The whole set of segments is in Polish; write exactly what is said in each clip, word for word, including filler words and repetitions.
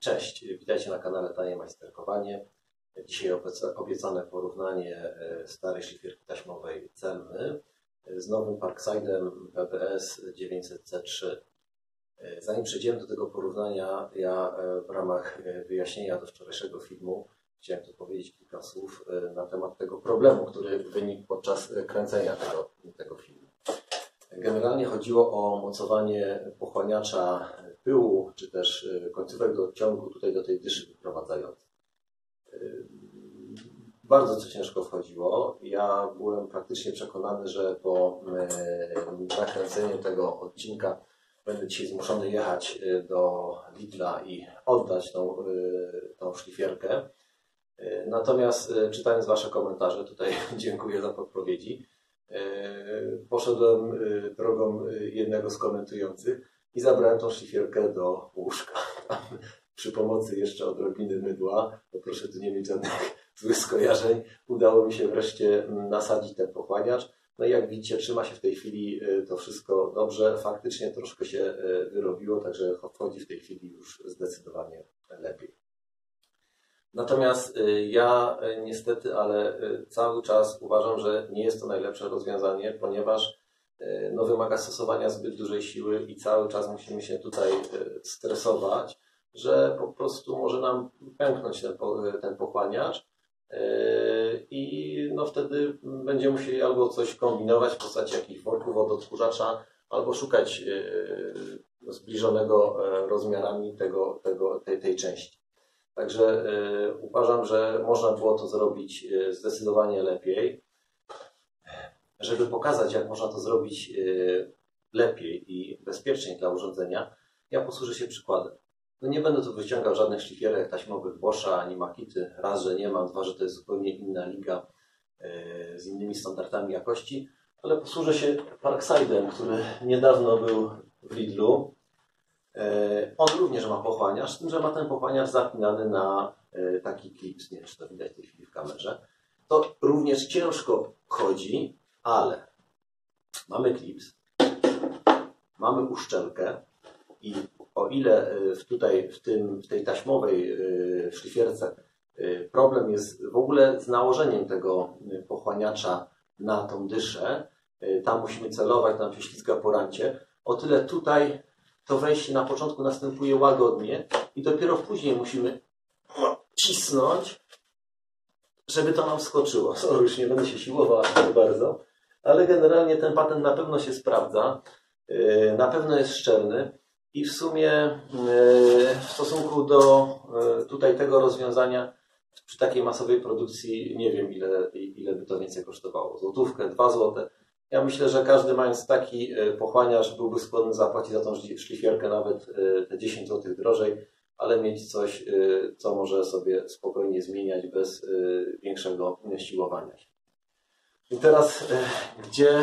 Cześć, witajcie na kanale Tanie Majsterkowanie. Dzisiaj obiecane porównanie starej szlifierki taśmowej Celmy z nowym Parkside'em P B S dziewięćset C trzy. Zanim przejdziemy do tego porównania, ja w ramach wyjaśnienia do wczorajszego filmu chciałem tu powiedzieć kilka słów na temat tego problemu, który wynikł podczas kręcenia tego, tego filmu. Generalnie chodziło o mocowanie pochłaniacza pyłu, czy też końcówek do odciągu tutaj do tej dyszy wyprowadzającej. Bardzo to ciężko wchodziło. Ja byłem praktycznie przekonany, że po nakręceniu tego odcinka będę dzisiaj zmuszony jechać do Lidla i oddać tą, tą szlifierkę. Natomiast czytając Wasze komentarze, tutaj dziękuję za podpowiedzi, poszedłem drogą jednego z komentujących i zabrałem tą szlifierkę do łóżka. Przy pomocy jeszcze odrobiny mydła, bo proszę tu nie mieć żadnych złych skojarzeń, udało mi się wreszcie nasadzić ten pochłaniacz. No i jak widzicie, trzyma się w tej chwili to wszystko dobrze. Faktycznie troszkę się wyrobiło, także wchodzi w tej chwili już zdecydowanie lepiej. Natomiast ja niestety, ale cały czas uważam, że nie jest to najlepsze rozwiązanie, ponieważ no, wymaga stosowania zbyt dużej siły i cały czas musimy się tutaj stresować, że po prostu może nam pęknąć ten, ten pochłaniacz i no, wtedy będziemy musieli albo coś kombinować w postaci jakichś worków od odkurzacza, albo szukać zbliżonego rozmiarami tego, tego, tej, tej części. Także y, uważam, że można było to zrobić y, zdecydowanie lepiej. Żeby pokazać, jak można to zrobić y, lepiej i bezpieczniej dla urządzenia, ja posłużę się przykładem. No nie będę tu wyciągał żadnych szlifierek taśmowych Boscha ani Makity. Raz, że nie mam, dwa, że to jest zupełnie inna liga y, z innymi standardami jakości. Ale posłużę się Parkside'em, który niedawno był w Lidlu. On również ma pochłaniacz, z tym, że ma ten pochłaniacz zapinany na taki klips, nie wiem, czy to widać w tej chwili w kamerze. To również ciężko chodzi, ale mamy klips, mamy uszczelkę i o ile tutaj w, tym, w tej taśmowej szlifierce problem jest w ogóle z nałożeniem tego pochłaniacza na tą dyszę, tam musimy celować, tam się ślizga po rancie, o tyle tutaj to wejście na początku następuje łagodnie i dopiero później musimy cisnąć, żeby to nam skoczyło. Sorry, już nie będę się siłował tak bardzo, ale generalnie ten patent na pewno się sprawdza, na pewno jest szczelny i w sumie w stosunku do tutaj tego rozwiązania przy takiej masowej produkcji nie wiem ile, ile by to więcej kosztowało. Złotówkę, dwa złote. Ja myślę, że każdy mając taki pochłaniacz byłby skłonny zapłacić za tą szlifierkę nawet te dziesięć złotych drożej, ale mieć coś, co może sobie spokojnie zmieniać bez większego siłowania. I teraz, gdzie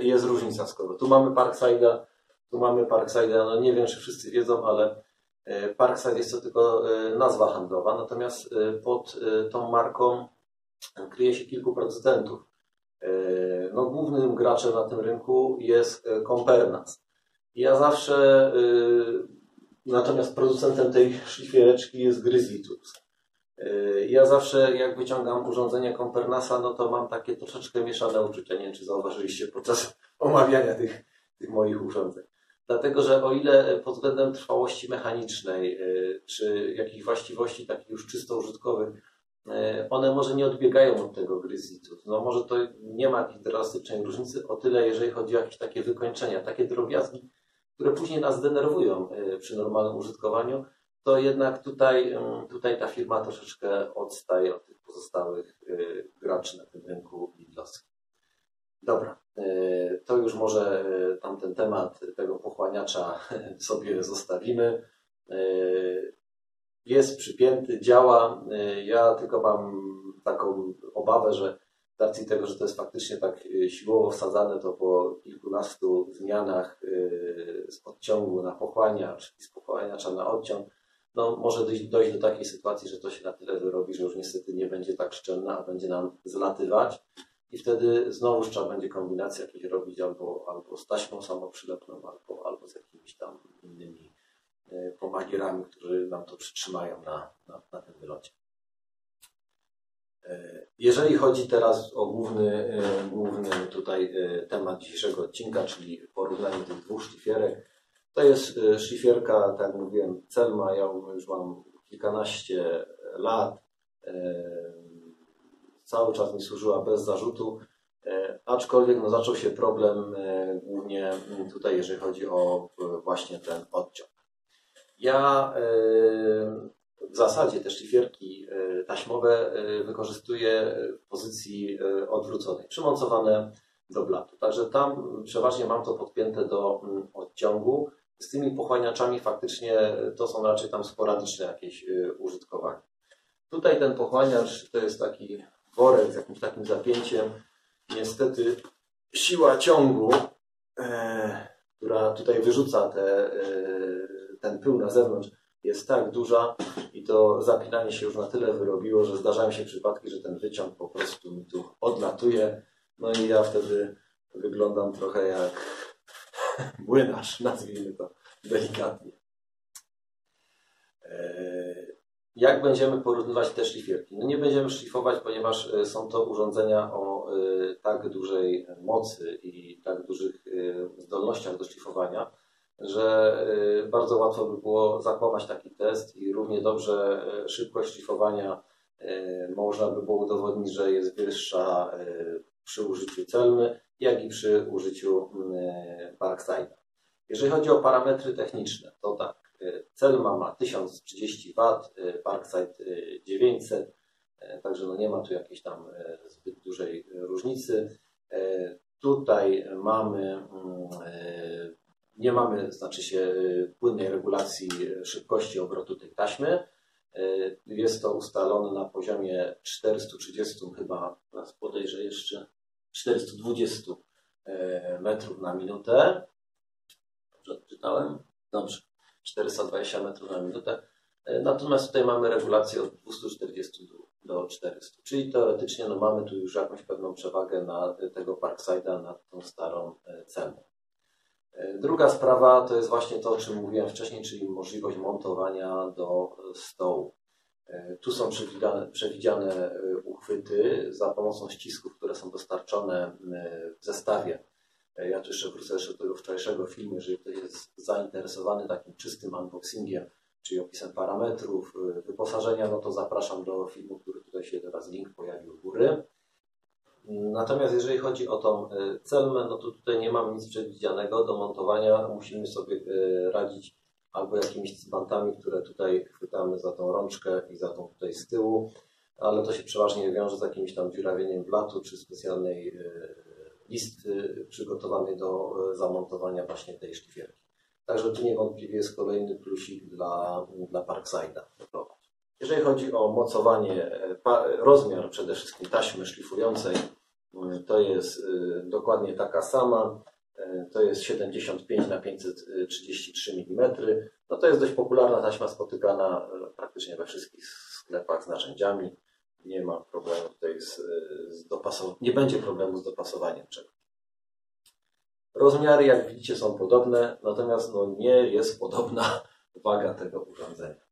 jest różnica, skoro tu mamy Parkside'a, tu mamy Parkside'a, no nie wiem, czy wszyscy wiedzą, ale Parkside jest to tylko nazwa handlowa, natomiast pod tą marką kryje się kilku producentów. No, głównym graczem na tym rynku jest Kompernaß. Ja zawsze, yy, natomiast producentem tej szlifiereczki jest Gryzitus. Yy, ja zawsze jak wyciągam urządzenie Kompernaß'a, no to mam takie troszeczkę mieszane uczucia. Nie wiem, czy zauważyliście podczas omawiania tych, tych moich urządzeń. Dlatego, że o ile pod względem trwałości mechanicznej, yy, czy jakichś właściwości takich już czysto użytkowych, one może nie odbiegają od tego Gryzitu. No może to nie ma jakiejś drastycznej różnicy, o tyle jeżeli chodzi o jakieś takie wykończenia, takie drobiazgi, które później nas denerwują przy normalnym użytkowaniu, to jednak tutaj, tutaj ta firma troszeczkę odstaje od tych pozostałych graczy na tym rynku lidlowskim. Dobra, to już może tamten temat tego pochłaniacza sobie zostawimy. Jest przypięty, działa. Ja tylko mam taką obawę, że z racji tego, że to jest faktycznie tak siłowo wsadzane, to po kilkunastu zmianach z odciągu na pochłaniacz i z pochłaniacza na odciąg, no może dojść, dojść do takiej sytuacji, że to się na tyle wyrobi, że już niestety nie będzie tak szczelna, a będzie nam zlatywać i wtedy znowu trzeba będzie kombinację jakieś robić albo, albo z taśmą samoprzylepną, albo, albo z jakimiś tam innymi pomagierami, którzy nam to przytrzymają na, na, na tym wylocie. Jeżeli chodzi teraz o główny, główny tutaj temat dzisiejszego odcinka, czyli porównanie tych dwóch szlifierek, to jest szlifierka, tak jak mówiłem, Celma. Ja już mam kilkanaście lat, cały czas mi służyła bez zarzutu, aczkolwiek no, zaczął się problem głównie tutaj, jeżeli chodzi o właśnie ten odciąg. Ja w zasadzie te szlifierki taśmowe wykorzystuję w pozycji odwróconej, przymocowane do blatu. Także tam przeważnie mam to podpięte do odciągu. Z tymi pochłaniaczami faktycznie to są raczej tam sporadyczne jakieś użytkowanie. Tutaj ten pochłaniacz to jest taki worek z jakimś takim zapięciem. Niestety siła ciągu, e, która tutaj wyrzuca te, e, ten pył na zewnątrz, jest tak duża i to zapinanie się już na tyle wyrobiło, że zdarzają się przypadki, że ten wyciąg po prostu mi tu odlatuje. No i ja wtedy wyglądam trochę jak młynarz, nazwijmy to delikatnie. Jak będziemy porównywać te szlifierki? No nie będziemy szlifować, ponieważ są to urządzenia o tak dużej mocy i tak dużych zdolnościach do szlifowania, że bardzo łatwo by było zakłamać taki test i równie dobrze szybkość szlifowania można by było udowodnić, że jest wyższa przy użyciu Celmy, jak i przy użyciu Parkside'a. Jeżeli chodzi o parametry techniczne, to tak, Celma ma tysiąc trzydzieści watów, Parkside dziewięćset, także no nie ma tu jakiejś tam zbyt dużej różnicy. Tutaj mamy, nie mamy, znaczy się, płynnej regulacji szybkości obrotu tej taśmy. Jest to ustalone na poziomie czterysta trzydzieści, chyba teraz podejrzę jeszcze czterysta dwadzieścia metrów na minutę. Dobrze odczytałem? Dobrze. czterysta dwadzieścia metrów na minutę. Natomiast tutaj mamy regulację od dwieście czterdzieści do czterystu. Czyli teoretycznie no, mamy tu już jakąś pewną przewagę na tego Parkside'a nad tą starą ceną. Druga sprawa to jest właśnie to, o czym mówiłem wcześniej, czyli możliwość montowania do stołu. Tu są przewidziane, przewidziane uchwyty za pomocą ścisków, które są dostarczone w zestawie. Ja tu jeszcze wrócę jeszcze do tego wczorajszego filmu, jeżeli ktoś jest zainteresowany takim czystym unboxingiem, czyli opisem parametrów, wyposażenia, no to zapraszam do filmu, który tutaj się teraz link pojawił u góry. Natomiast jeżeli chodzi o tą Celmę, no to tutaj nie mam nic przewidzianego do montowania. Musimy sobie radzić albo jakimiś cybantami, które tutaj chwytamy za tą rączkę i za tą tutaj z tyłu, ale to się przeważnie wiąże z jakimś tam dziurawieniem blatu czy specjalnej listy przygotowanej do zamontowania właśnie tej szlifierki. Także tu niewątpliwie jest kolejny plusik dla, dla Parkside'a. Jeżeli chodzi o mocowanie, rozmiar przede wszystkim taśmy szlifującej, to jest dokładnie taka sama, to jest siedemdziesiąt pięć na pięćset trzydzieści trzy milimetrów. No to jest dość popularna taśma, spotykana praktycznie we wszystkich sklepach z narzędziami. Nie ma problemu tutaj z, z dopasowaniem, nie będzie problemu z dopasowaniem czegoś. Rozmiary, jak widzicie, są podobne, natomiast no, nie jest podobna waga tego urządzenia.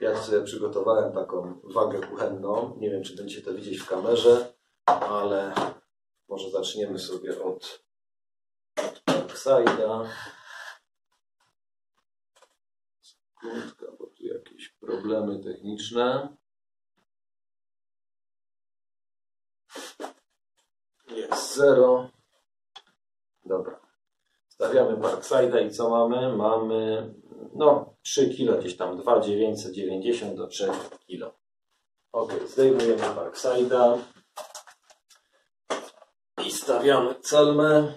Ja sobie przygotowałem taką wagę kuchenną. Nie wiem, czy będziecie to widzieć w kamerze, ale może zaczniemy sobie od, od Parkside'a. Skądka, bo tu jakieś problemy techniczne. Jest zero. Dobra. Stawiamy Parkside'a i co mamy? Mamy no, trzy kilo, gdzieś tam dwa tysiące dziewięćset dziewięćdziesiąt do trzech kilo. Ok, zdejmujemy Parkside'a i stawiamy Celmę.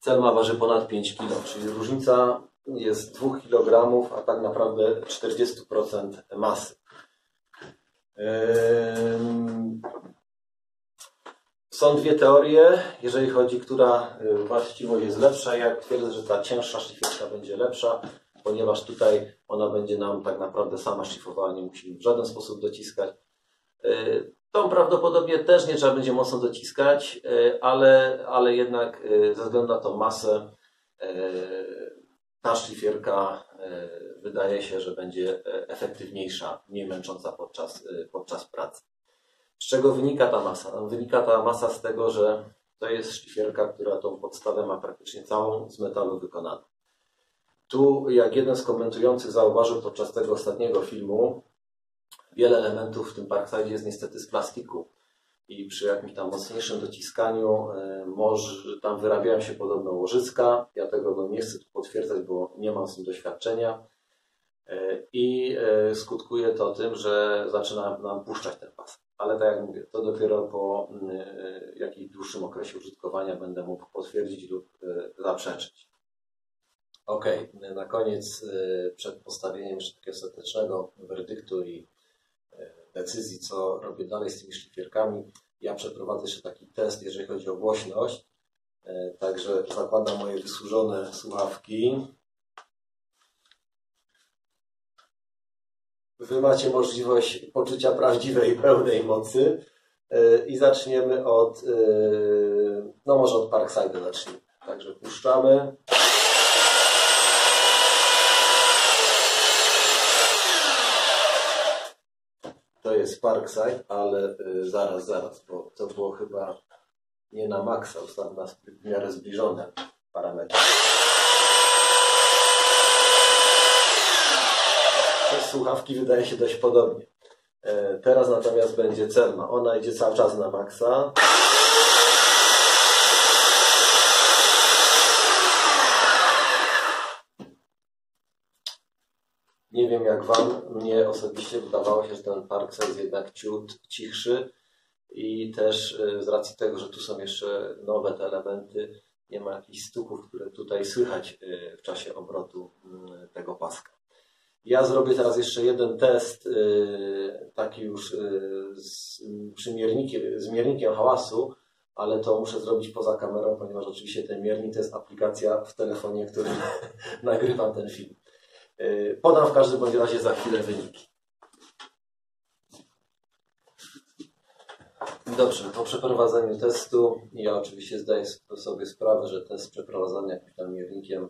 Celma waży ponad pięć kilo, czyli różnica jest dwa kilogramy, a tak naprawdę czterdzieści procent masy. Yy... Są dwie teorie, jeżeli chodzi, która właściwość jest lepsza. Ja twierdzę, że ta cięższa szlifierka będzie lepsza, ponieważ tutaj ona będzie nam tak naprawdę sama szlifowała, nie musimy w żaden sposób dociskać. Tą prawdopodobnie też nie trzeba będzie mocno dociskać, ale, ale jednak ze względu na tą masę ta szlifierka wydaje się, że będzie efektywniejsza, mniej męcząca podczas, podczas pracy. Z czego wynika ta masa? Wynika ta masa z tego, że to jest szlifierka, która tą podstawę ma praktycznie całą z metalu wykonaną. Tu, jak jeden z komentujących zauważył podczas tego ostatniego filmu, wiele elementów w tym Parkside jest niestety z plastiku i przy jakimś tam mocniejszym dociskaniu y, może, tam wyrabiają się podobno łożyska. Ja tego no, nie chcę tu potwierdzać, bo nie mam z tym doświadczenia. Y, I y, skutkuje to tym, że zaczyna nam puszczać ten pas. Ale tak jak mówię, to dopiero po y, jakimś dłuższym okresie użytkowania będę mógł potwierdzić lub y, zaprzeczyć. Ok, na koniec y, przed postawieniem jeszcze takiego ostatecznego werdyktu i decyzji, co robię dalej z tymi szlifierkami. Ja przeprowadzę jeszcze taki test, jeżeli chodzi o głośność. Także zakładam moje wysłużone słuchawki. Wy macie możliwość poczucia prawdziwej, pełnej mocy. I zaczniemy od, no może od Parkside zacznijmy. Także puszczamy. To jest Parkside, ale y, zaraz, zaraz, bo to było chyba nie na maksa, ustaw na w miarę zbliżone parametry. Te słuchawki wydaje się dość podobnie. Y, teraz natomiast będzie Celma. Ona idzie cały czas na maksa. Nie wiem jak Wam, mnie osobiście wydawało się, że ten Parkside jest jednak ciut cichszy i też z racji tego, że tu są jeszcze nowe te elementy, nie ma jakichś stuków, które tutaj słychać w czasie obrotu tego paska. Ja zrobię teraz jeszcze jeden test, taki już z, przy miernikiem, z miernikiem hałasu, ale to muszę zrobić poza kamerą, ponieważ oczywiście ten miernik to jest aplikacja w telefonie, który nagrywam ten film. Podam w każdym bądź razie za chwilę wyniki. Dobrze, po przeprowadzeniu testu, ja oczywiście zdaję sobie sprawę, że test przeprowadzany jakimś tam miernikiem,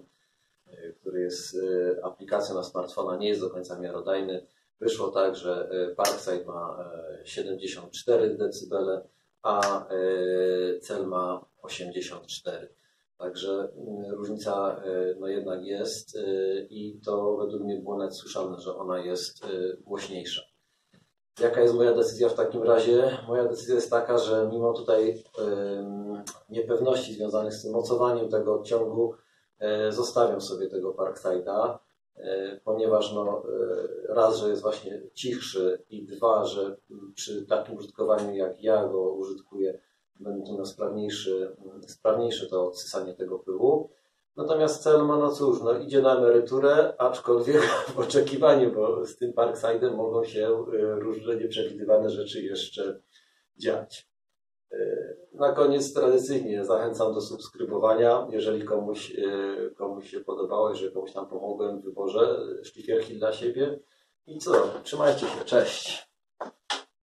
który jest aplikacją na smartfona, nie jest do końca miarodajny. Wyszło tak, że Parkside ma siedemdziesiąt cztery decybele, a Cel ma osiemdziesiąt cztery. Także różnica no jednak jest i to według mnie było nawet słyszalne, że ona jest głośniejsza. Jaka jest moja decyzja w takim razie? Moja decyzja jest taka, że mimo tutaj niepewności związanych z tym mocowaniem tego odciągu zostawiam sobie tego Parkside'a, ponieważ no, raz, że jest właśnie cichszy i dwa, że przy takim użytkowaniu jak ja go użytkuję, będę miał sprawniejszy, sprawniejsze to odsysanie tego pyłu. Natomiast Celma, no cóż, no idzie na emeryturę, aczkolwiek w oczekiwaniu, bo z tym Parkside'em mogą się różne nieprzewidywane rzeczy jeszcze dziać. Na koniec tradycyjnie zachęcam do subskrybowania. Jeżeli komuś, komuś się podobało, jeżeli komuś tam pomogłem w wyborze szlifierki dla siebie. I co? Trzymajcie się, cześć!